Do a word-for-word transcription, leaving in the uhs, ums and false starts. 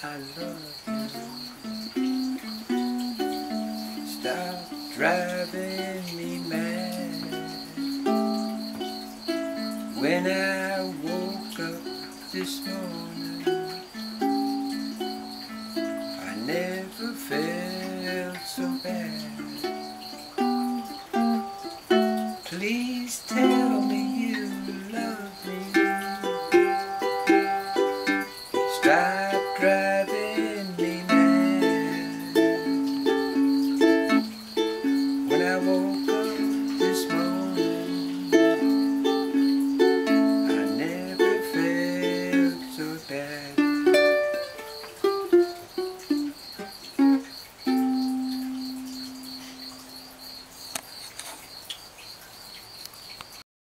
I love you. Stop driving me mad. When I woke up this morning, I never felt so bad. Please tell